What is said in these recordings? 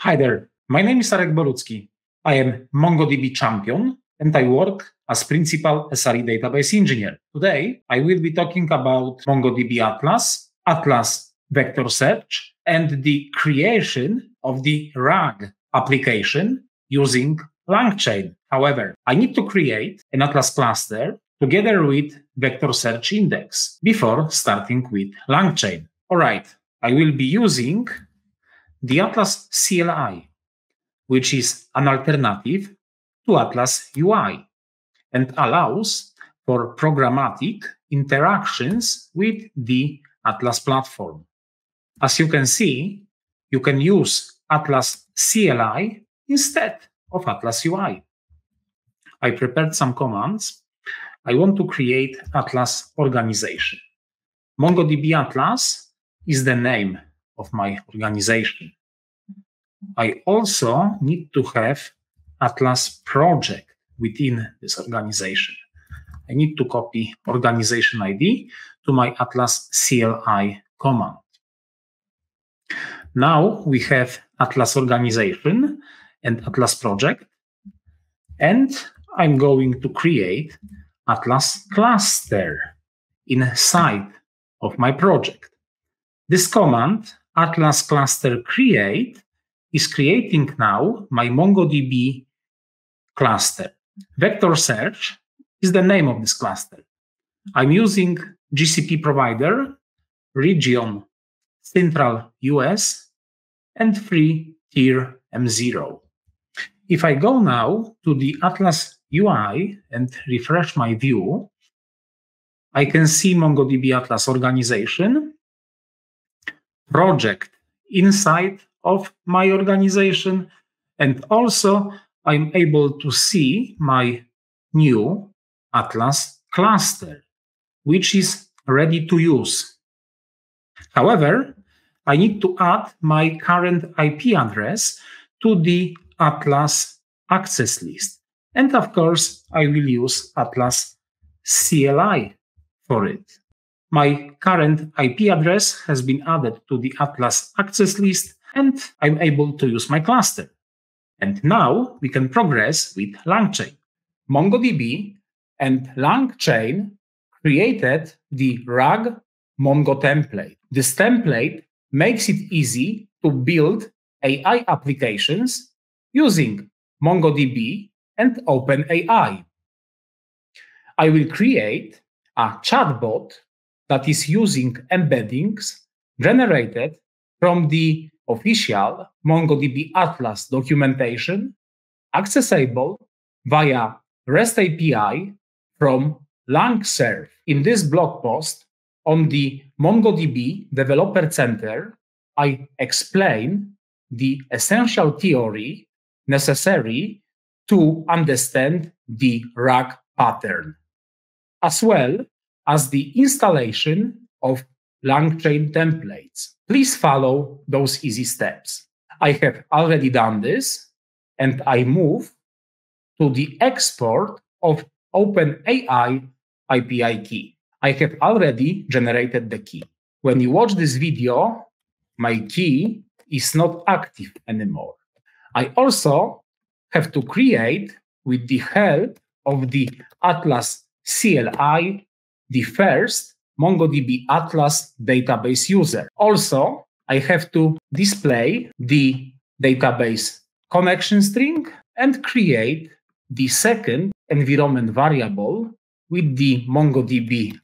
Hi there, my name is Arek Borucki. I am MongoDB Champion and I work as Principal SRE Database Engineer. Today, I will be talking about MongoDB Atlas, Atlas Vector Search, and the creation of the RAG application using LangChain. However, I need to create an Atlas cluster together with Vector Search Index before starting with LangChain. All right, I will be using the Atlas CLI, which is an alternative to Atlas UI and allows for programmatic interactions with the Atlas platform. As you can see, you can use Atlas CLI instead of Atlas UI. I prepared some commands. I want to create Atlas organization. MongoDB Atlas is the name of my organization. I also need to have Atlas project within this organization. I need to copy organization ID to my Atlas CLI command. Now we have Atlas organization and Atlas project, and I'm going to create Atlas cluster inside of my project. This command Atlas cluster create is creating now my MongoDB cluster. Vector search is the name of this cluster. I'm using GCP provider, region central US, and free tier M0. If I go now to the Atlas UI and refresh my view, I can see MongoDB Atlas organization, project inside of my organization, and also I'm able to see my new Atlas cluster, which is ready to use. However, I need to add my current IP address to the Atlas access list. And of course, I will use Atlas CLI for it. My current IP address has been added to the Atlas access list, and I'm able to use my cluster. And now we can progress with LangChain. MongoDB and LangChain created the RAG Mongo template. This template makes it easy to build AI applications using MongoDB and OpenAI. I will create a chatbot that is using embeddings generated from the official MongoDB Atlas documentation, accessible via REST API from LangServe. In this blog post on the MongoDB Developer Center, I explain the essential theory necessary to understand the RAG pattern, as well as the installation of LangChain templates. Please follow those easy steps. I have already done this, and I move to the export of OpenAI API key. I have already generated the key. When you watch this video, my key is not active anymore. I also have to create, with the help of the Atlas CLI, the first MongoDB Atlas database user. Also, I have to display the database connection string and create the second environment variable with the MongoDB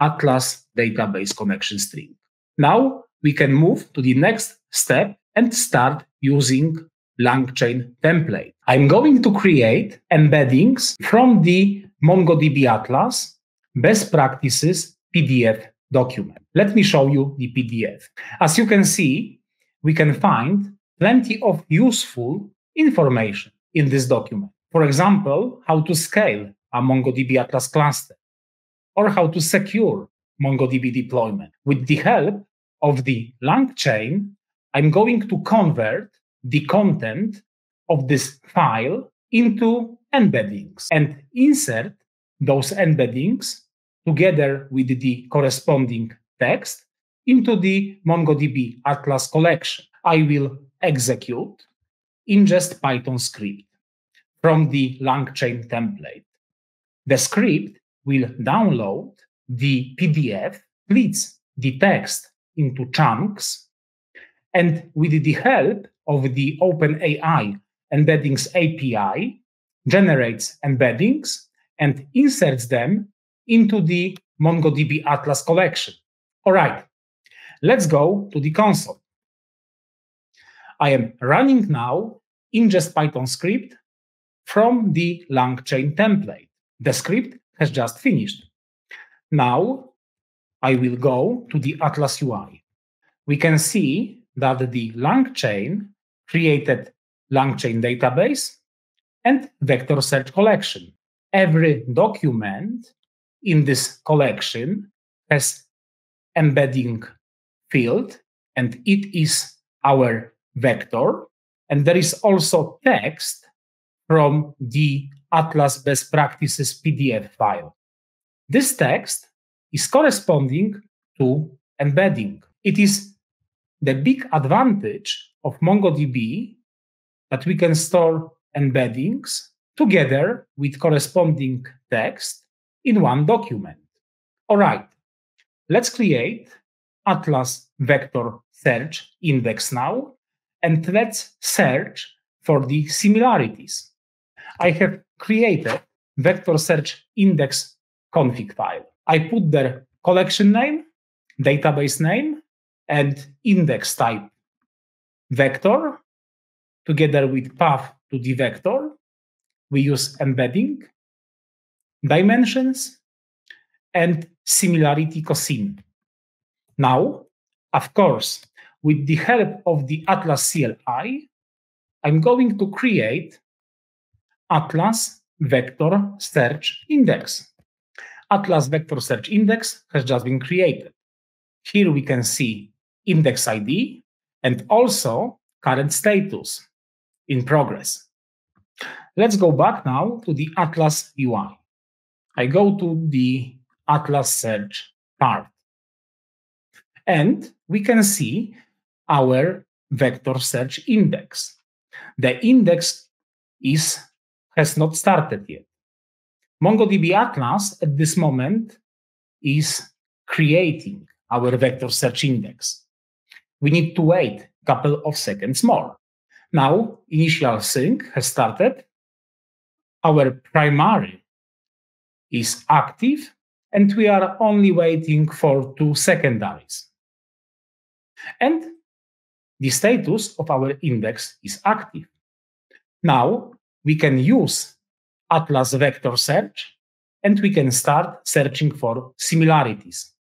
Atlas database connection string. Now we can move to the next step and start using LangChain template. I'm going to create embeddings from the MongoDB Atlas Best Practices PDF document. Let me show you the PDF. As you can see, we can find plenty of useful information in this document. For example, how to scale a MongoDB Atlas cluster, or how to secure MongoDB deployment. With the help of the LangChain, I'm going to convert the content of this file into embeddings and insert those embeddings together with the corresponding text into the MongoDB Atlas collection. I will execute ingest Python script from the LangChain template. The script will download the PDF, splits the text into chunks, and with the help of the OpenAI Embeddings API, generates embeddings and inserts them into the MongoDB Atlas collection. All right, let's go to the console. I am running now ingest Python script from the LangChain template. The script has just finished. Now I will go to the Atlas UI. We can see that the LangChain created LangChain database and Vector Search collection. Every document in this collection has embedding field, and it is our vector. And there is also text from the Atlas Best Practices PDF file. This text is corresponding to embedding. It is the big advantage of MongoDB that we can store embeddings together with corresponding text in one document. All right, let's create Atlas Vector Search index now, and let's search for the similarities. I have created Vector Search index config file. I put their collection name, database name, and index type vector, together with path to the vector. We use embedding, dimensions, and similarity cosine. Now, of course, with the help of the Atlas CLI, I'm going to create Atlas Vector Search Index. Atlas Vector Search Index has just been created. Here we can see index ID and also current status in progress. Let's go back now to the Atlas UI. I go to the Atlas Search part, and we can see our Vector Search Index. The index has not started yet. MongoDB Atlas at this moment is creating our Vector Search Index. We need to wait a couple of seconds more. Now, initial sync has started. Our primary is active, and we are only waiting for two secondaries. And the status of our index is active. Now, we can use Atlas Vector Search, and we can start searching for similarities.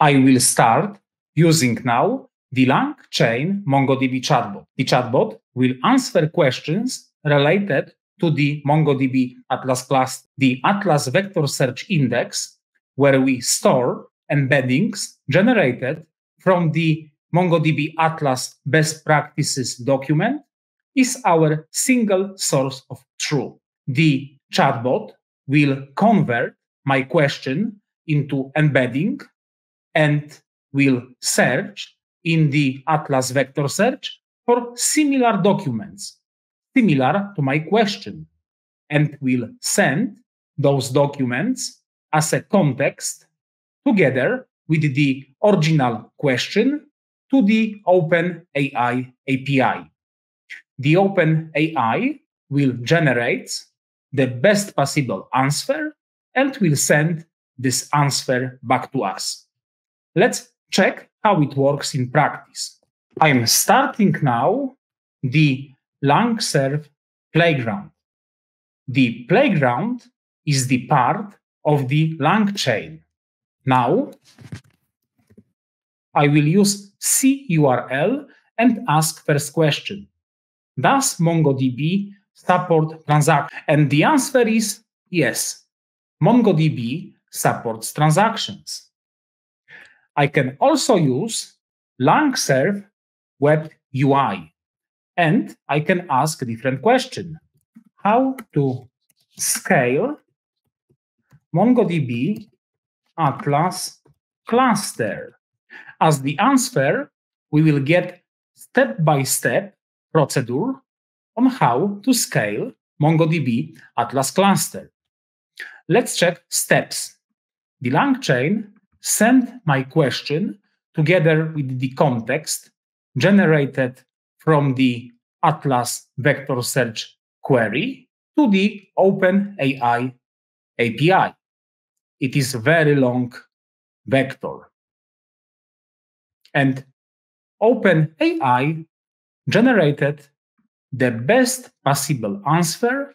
I will start using now the LangChain MongoDB chatbot. The chatbot will answer questions related to the MongoDB Atlas cluster. The Atlas Vector Search Index, where we store embeddings generated from the MongoDB Atlas Best Practices document, is our single source of truth. The chatbot will convert my question into embedding and will search in the Atlas Vector Search for similar documents, similar to my question, and will send those documents as a context together with the original question to the OpenAI API. The OpenAI will generate the best possible answer and will send this answer back to us. Let's check how it works in practice. I am starting now the LangServe playground. The playground is the part of the LangChain. Now I will use CURL and ask first question. Does MongoDB support transaction? And the answer is yes. MongoDB supports transactions. I can also use LangServe web UI, and I can ask a different question. How to scale MongoDB Atlas cluster? As the answer, we will get step-by-step procedure on how to scale MongoDB Atlas cluster. Let's check steps. The LangChain sent my question together with the context generated from the Atlas Vector Search query to the OpenAI API. It is a very long vector. And OpenAI generated the best possible answer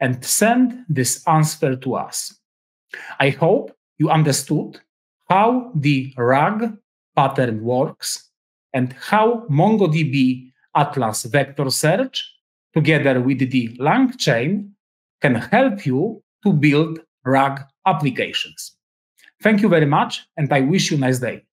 and sent this answer to us. I hope you understood how the RAG pattern works and how MongoDB Atlas Vector Search, together with the LangChain, can help you to build RAG applications. Thank you very much, and I wish you a nice day.